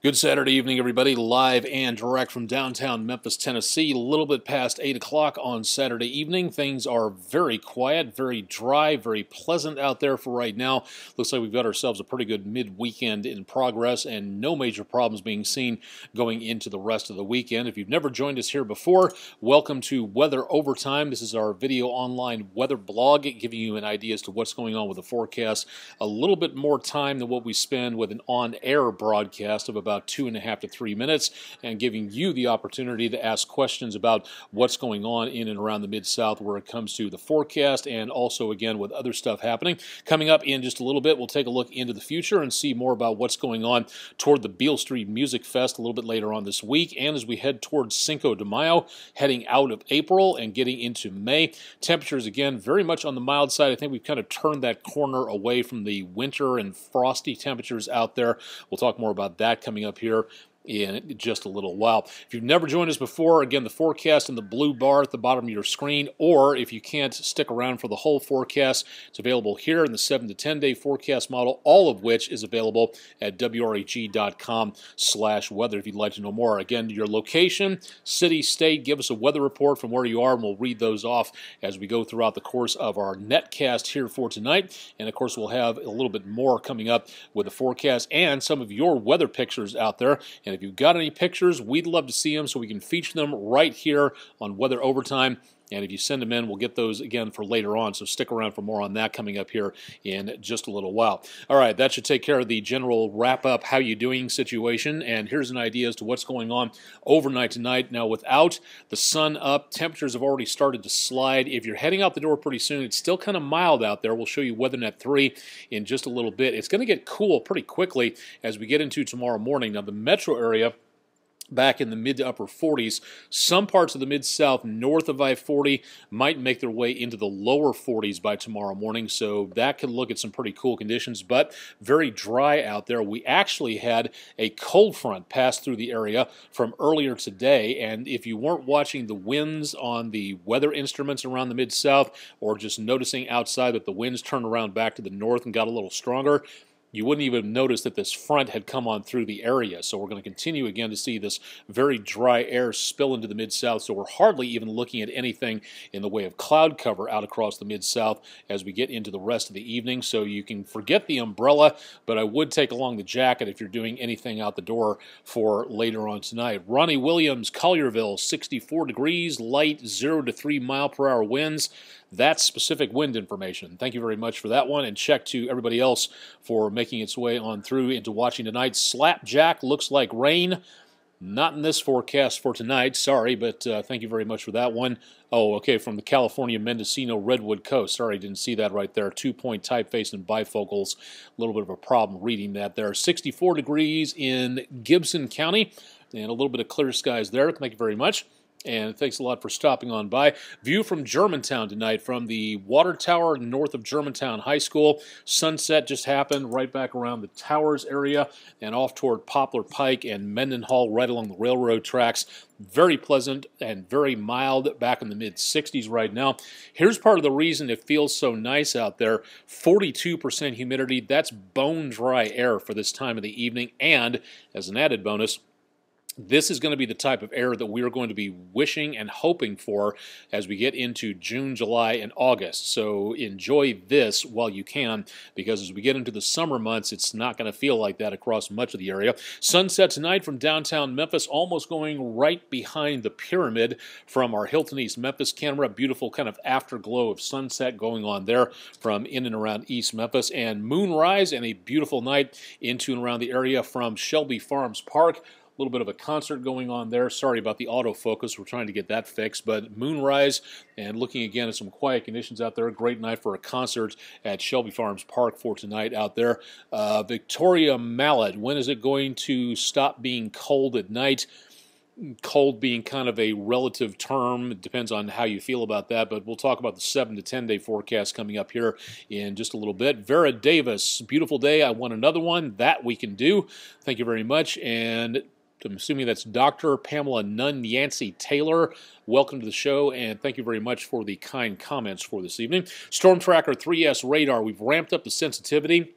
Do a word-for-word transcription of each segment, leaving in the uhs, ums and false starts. Good Saturday evening, everybody, live and direct from downtown Memphis, Tennessee. A little bit past eight o'clock on Saturday evening. Things are very quiet, very dry, very pleasant out there for right now. Looks like we've got ourselves a pretty good mid-weekend in progress and no major problems being seen going into the rest of the weekend. If you've never joined us here before, welcome to Weather Overtime. This is our video online weather blog, giving you an idea as to what's going on with the forecast. A little bit more time than what we spend with an on-air broadcast of about about two and a half to three minutes, and giving you the opportunity to ask questions about what's going on in and around the Mid-South where it comes to the forecast, and also, again, with other stuff happening. Coming up in just a little bit, we'll take a look into the future and see more about what's going on toward the Beale Street Music Fest a little bit later on this week, and as we head towards Cinco de Mayo, heading out of April and getting into May. Temperatures, again, very much on the mild side. I think we've kind of turned that corner away from the winter and frosty temperatures out there. We'll talk more about that coming up here in just a little while. If you've never joined us before, again, the forecast in the blue bar at the bottom of your screen, or if you can't stick around for the whole forecast, it's available here in the seven to ten day forecast model, all of which is available at W R E G dot com slash weather if you'd like to know more. Again, your location, city, state, give us a weather report from where you are, and we'll read those off as we go throughout the course of our netcast here for tonight. And, of course, we'll have a little bit more coming up with the forecast and some of your weather pictures out there. And if you've got any pictures, we'd love to see them so we can feature them right here on Weather Overtime. And if you send them in, we'll get those again for later on, so stick around for more on that coming up here in just a little while. All right, that should take care of the general wrap-up, how you doing situation, and here's an idea as to what's going on overnight tonight. Now, without the sun up, temperatures have already started to slide. If you're heading out the door pretty soon, it's still kind of mild out there. We'll show you WeatherNet three in just a little bit. It's going to get cool pretty quickly as we get into tomorrow morning. Now, the metro area, back in the mid to upper forties. Some parts of the Mid-South north of I forty might make their way into the lower forties by tomorrow morning, so that could look at some pretty cool conditions, but very dry out there. We actually had a cold front pass through the area from earlier today, and if you weren't watching the winds on the weather instruments around the Mid-South, or just noticing outside that the winds turned around back to the north and got a little stronger, you wouldn't even notice that this front had come on through the area. So we're going to continue again to see this very dry air spill into the Mid-South, so we're hardly even looking at anything in the way of cloud cover out across the Mid-South as we get into the rest of the evening. So you can forget the umbrella, but I would take along the jacket if you're doing anything out the door for later on tonight. Ronnie Williams, Collierville, sixty-four degrees, light zero to three mile per hour winds. That's specific wind information. Thank you very much for that one, and check to everybody else for making its way on through into watching tonight. Slapjack looks like rain. Not in this forecast for tonight, sorry, but uh, thank you very much for that one. Oh, okay, from the California Mendocino Redwood Coast. Sorry, didn't see that right there. Two-point typeface and bifocals. A little bit of a problem reading that there. sixty-four degrees in Gibson County, and a little bit of clear skies there. Thank you very much. And thanks a lot for stopping on by. View from Germantown tonight from the water tower north of Germantown High School. Sunset just happened right back around the towers area and off toward Poplar Pike and Mendenhall right along the railroad tracks. Very pleasant and very mild, back in the mid sixties right now. Here's part of the reason it feels so nice out there. forty-two percent humidity. That's bone dry air for this time of the evening. And as an added bonus, this is going to be the type of air that we are going to be wishing and hoping for as we get into June, July, and August. So enjoy this while you can, because as we get into the summer months, it's not going to feel like that across much of the area. Sunset tonight from downtown Memphis, almost going right behind the pyramid from our Hilton East Memphis camera. Beautiful kind of afterglow of sunset going on there from in and around East Memphis. And moonrise and a beautiful night into and around the area from Shelby Farms Park. A little bit of a concert going on there. Sorry about the autofocus. We're trying to get that fixed. But moonrise and looking again at some quiet conditions out there. A great night for a concert at Shelby Farms Park for tonight out there. Uh, Victoria Mallet, when is it going to stop being cold at night? Cold being kind of a relative term. It depends on how you feel about that, but we'll talk about the seven to ten day forecast coming up here in just a little bit. Vera Davis, beautiful day. I want another one. That we can do. Thank you very much. And I'm assuming that's Doctor Pamela Nunn Yancey Taylor. Welcome to the show, and thank you very much for the kind comments for this evening. StormTracker three S radar. We've ramped up the sensitivity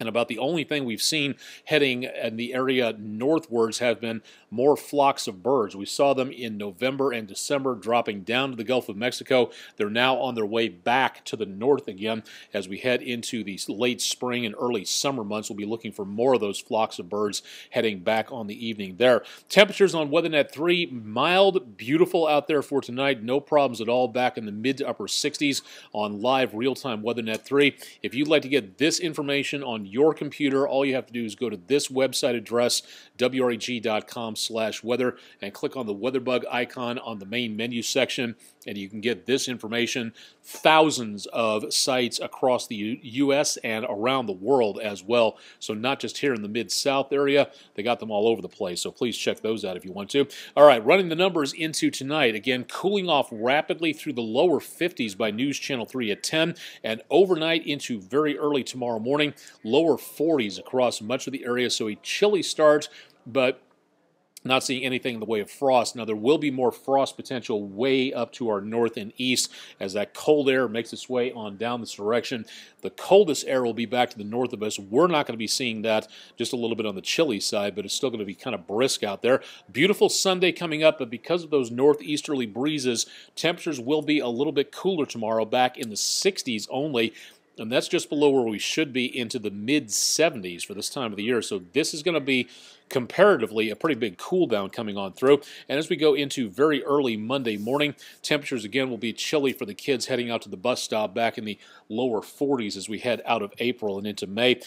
And about the only thing we've seen heading in the area northwards have been more flocks of birds. We saw them in November and December dropping down to the Gulf of Mexico. They're now on their way back to the north again as we head into the late spring and early summer months. We'll be looking for more of those flocks of birds heading back on the evening there. Temperatures on WeatherNet three, mild, beautiful out there for tonight. No problems at all, back in the mid to upper sixties on live real-time WeatherNet three. If you'd like to get this information on your computer, all you have to do is go to this website address, W R E G dot com slash weather, and click on the WeatherBug icon on the main menu section, and you can get this information. Thousands of sites across the U S and around the world as well, so not just here in the Mid-South area. They got them all over the place, so please check those out if you want to. All right, running the numbers into tonight. Again, cooling off rapidly through the lower fifties by News Channel three at ten, and overnight into very early tomorrow morning, lower forties across much of the area, so a chilly start, but not seeing anything in the way of frost. Now, there will be more frost potential way up to our north and east as that cold air makes its way on down this direction. The coldest air will be back to the north of us. We're not going to be seeing that, just a little bit on the chilly side, but it's still going to be kind of brisk out there. Beautiful Sunday coming up, but because of those northeasterly breezes, temperatures will be a little bit cooler tomorrow, back in the sixties only. And that's just below where we should be, into the mid seventies for this time of the year. So this is going to be comparatively a pretty big cool down coming on through. And as we go into very early Monday morning, temperatures again will be chilly for the kids heading out to the bus stop, back in the lower forties as we head out of April and into May.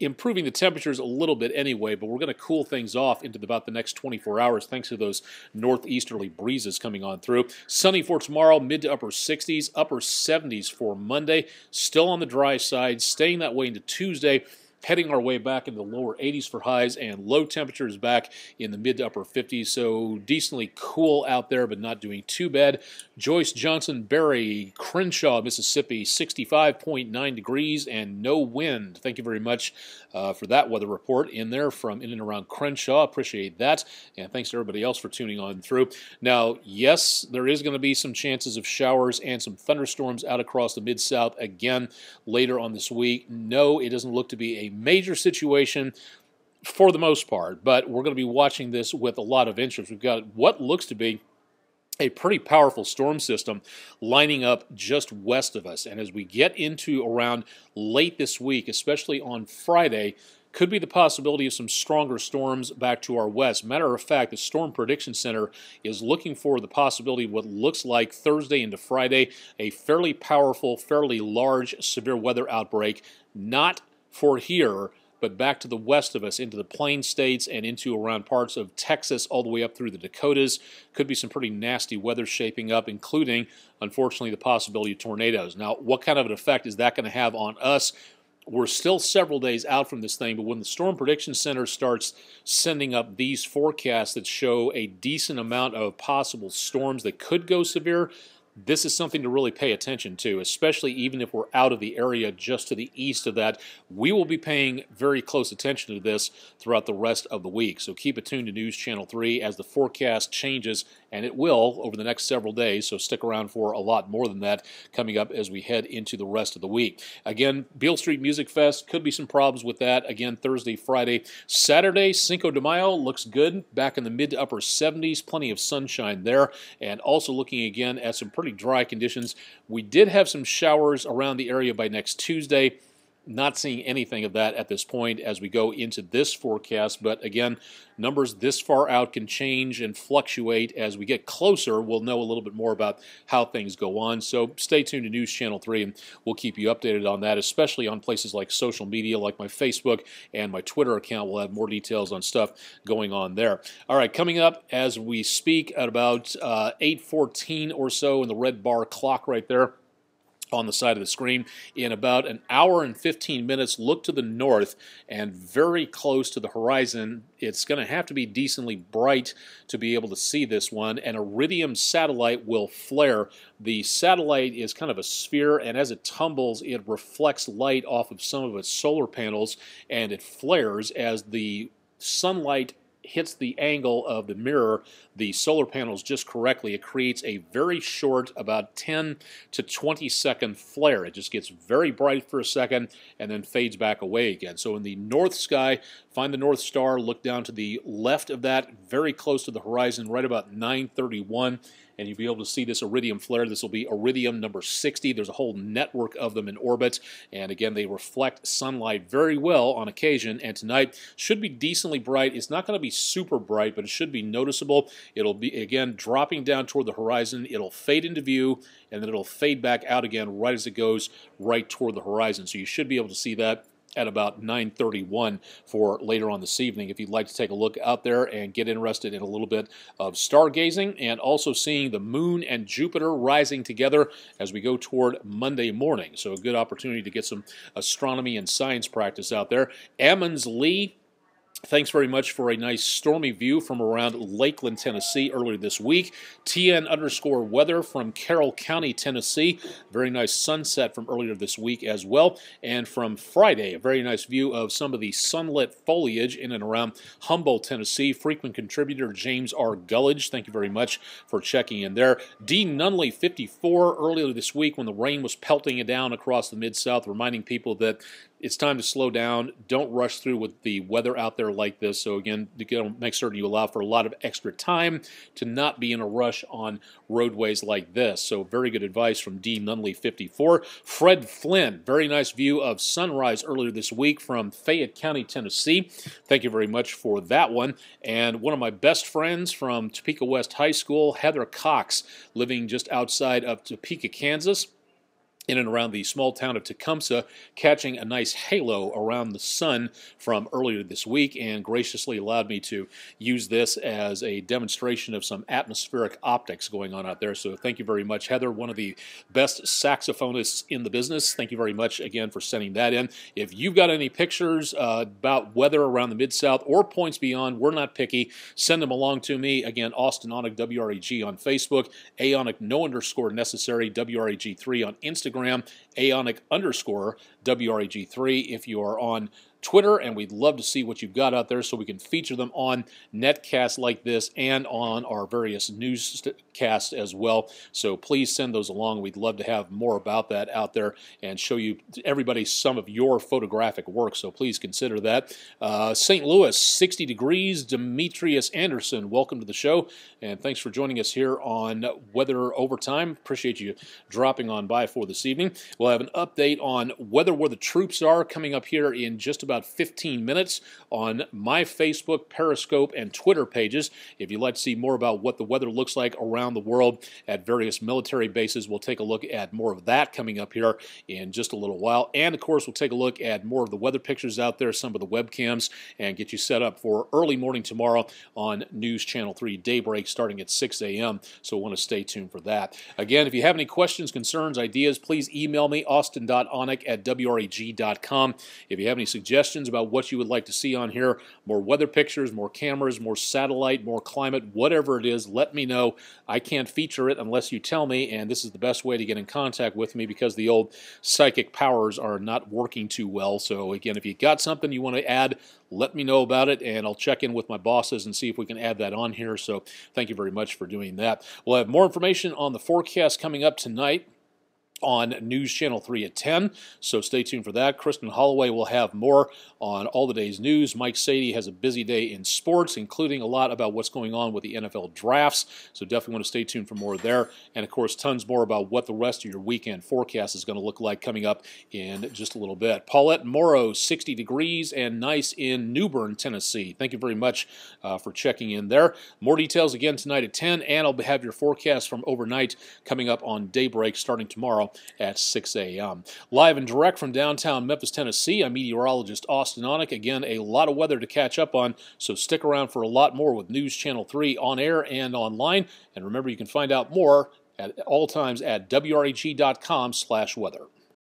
Improving the temperatures a little bit anyway, but we're going to cool things off into about the next twenty-four hours thanks to those northeasterly breezes coming on through. Sunny for tomorrow, mid to upper sixties, upper seventies for Monday. Still on the dry side, staying that way into Tuesday, heading our way back in the lower eighties for highs, and low temperatures back in the mid to upper fifties, so decently cool out there, but not doing too bad. Joyce, Johnson, Berry, Crenshaw, Mississippi, sixty-five point nine degrees and no wind. Thank you very much uh, for that weather report in there from in and around Crenshaw. Appreciate that, and thanks to everybody else for tuning on through. Now, yes, there is going to be some chances of showers and some thunderstorms out across the Mid-South again later on this week. No, it doesn't look to be a major situation for the most part, but we're going to be watching this with a lot of interest. We've got what looks to be a pretty powerful storm system lining up just west of us, and as we get into around late this week, especially on Friday, could be the possibility of some stronger storms back to our west. Matter of fact, the Storm Prediction Center is looking for the possibility of what looks like Thursday into Friday, a fairly powerful, fairly large severe weather outbreak, not for here, but back to the west of us, into the plain states and into around parts of Texas all the way up through the Dakotas. Could be some pretty nasty weather shaping up, including, unfortunately, the possibility of tornadoes. Now, what kind of an effect is that going to have on us? We're still several days out from this thing, but when the Storm Prediction Center starts sending up these forecasts that show a decent amount of possible storms that could go severe, this is something to really pay attention to, especially even if we're out of the area just to the east of that. We will be paying very close attention to this throughout the rest of the week, so keep it tuned to News Channel three as the forecast changes, and it will over the next several days, so stick around for a lot more than that coming up as we head into the rest of the week. Again, Beale Street Music Fest, could be some problems with that, again, Thursday, Friday. Saturday, Cinco de Mayo looks good, back in the mid to upper seventies, plenty of sunshine there, and also looking again at some pretty dry conditions. We did have some showers around the area by next Tuesday. Not seeing anything of that at this point as we go into this forecast, but again, numbers this far out can change and fluctuate. As we get closer, we'll know a little bit more about how things go on, so stay tuned to News Channel three, and we'll keep you updated on that, especially on places like social media, like my Facebook and my Twitter account. We'll have more details on stuff going on there. All right, coming up as we speak at about uh, eight fourteen or so in the red bar clock right there on the side of the screen, in about an hour and fifteen minutes, look to the north and very close to the horizon. It's going to have to be decently bright to be able to see this one. An Iridium satellite will flare. The satellite is kind of a sphere, and as it tumbles, it reflects light off of some of its solar panels, and it flares as the sunlight hits the angle of the mirror, the solar panels, just correctly, it creates a very short, about ten to twenty second flare. It just gets very bright for a second and then fades back away again. So in the north sky, find the North Star, look down to the left of that, very close to the horizon, right about nine thirty-one, and you'll be able to see this Iridium flare. This will be Iridium number sixty. There's a whole network of them in orbit, and again, they reflect sunlight very well on occasion, and tonight should be decently bright. It's not going to be super bright, but it should be noticeable. It'll be, again, dropping down toward the horizon. It'll fade into view, and then it'll fade back out again right as it goes right toward the horizon. So you should be able to see that at about nine thirty-one for later on this evening, if you'd like to take a look out there and get interested in a little bit of stargazing and also seeing the moon and Jupiter rising together as we go toward Monday morning. So a good opportunity to get some astronomy and science practice out there. Ammons Lee, thanks very much for a nice stormy view from around Lakeland, Tennessee earlier this week. T N underscore weather from Carroll County, Tennessee. Very nice sunset from earlier this week as well. And from Friday, a very nice view of some of the sunlit foliage in and around Humboldt, Tennessee. Frequent contributor James R. Gullidge, thank you very much for checking in there. D. Nunley, fifty-four, earlier this week when the rain was pelting it down across the Mid-South, reminding people that it's time to slow down. Don't rush through with the weather out there like this. So again, make certain you allow for a lot of extra time to not be in a rush on roadways like this. So very good advice from D. Nunley, fifty-four. Fred Flynn, very nice view of sunrise earlier this week from Fayette County, Tennessee. Thank you very much for that one. And one of my best friends from Topeka West High School, Heather Cox, living just outside of Topeka, Kansas, in and around the small town of Tecumseh, catching a nice halo around the sun from earlier this week, and graciously allowed me to use this as a demonstration of some atmospheric optics going on out there. So thank you very much, Heather, one of the best saxophonists in the business. Thank you very much again for sending that in. If you've got any pictures uh, about weather around the Mid-South or points beyond, we're not picky. Send them along to me. Again, Austen Onek, W R E G on Facebook, Aonic no underscore necessary, W R E G three on Instagram, Aonic underscore W R E G three if you are on Twitter, and we'd love to see what you've got out there so we can feature them on netcasts like this and on our various newscasts as well. So please send those along. We'd love to have more about that out there and show you, everybody, some of your photographic work. So please consider that. Uh, Saint Louis, sixty degrees. Demetrius Anderson, welcome to the show, and thanks for joining us here on Weather Overtime. Appreciate you dropping on by for this evening. We'll have an update on weather where the troops are coming up here in just about about fifteen minutes on my Facebook, Periscope, and Twitter pages. If you'd like to see more about what the weather looks like around the world at various military bases, we'll take a look at more of that coming up here in just a little while. And, of course, we'll take a look at more of the weather pictures out there, some of the webcams, and get you set up for early morning tomorrow on News Channel three Daybreak starting at six a m, so want to stay tuned for that. Again, if you have any questions, concerns, ideas, please email me, austin dot onek at w r e g dot com. If you have any suggestions, suggestions about what you would like to see on here, more weather pictures, more cameras, more satellite, more climate, whatever it is, let me know. I can't feature it unless you tell me, and this is the best way to get in contact with me because the old psychic powers are not working too well. So again, if you got something you want to add, let me know about it, and I'll check in with my bosses and see if we can add that on here. So thank you very much for doing that. We'll have more information on the forecast coming up tonight on News Channel three at ten, so stay tuned for that. Kristen Holloway will have more on all the day's news. Mike Sadie has a busy day in sports, including a lot about what's going on with the N F L drafts, so definitely want to stay tuned for more there. And, of course, tons more about what the rest of your weekend forecast is going to look like coming up in just a little bit. Paulette Morrow, sixty degrees and nice in New Bern, Tennessee. Thank you very much uh, for checking in there. More details again tonight at ten, and I'll have your forecast from overnight coming up on Daybreak starting tomorrow at six a m Live and direct from downtown Memphis, Tennessee, I'm meteorologist Austen Onek. Again, a lot of weather to catch up on, so stick around for a lot more with News Channel three on air and online. And remember, you can find out more at all times at w r e g dot com slash weather.